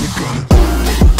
You got it.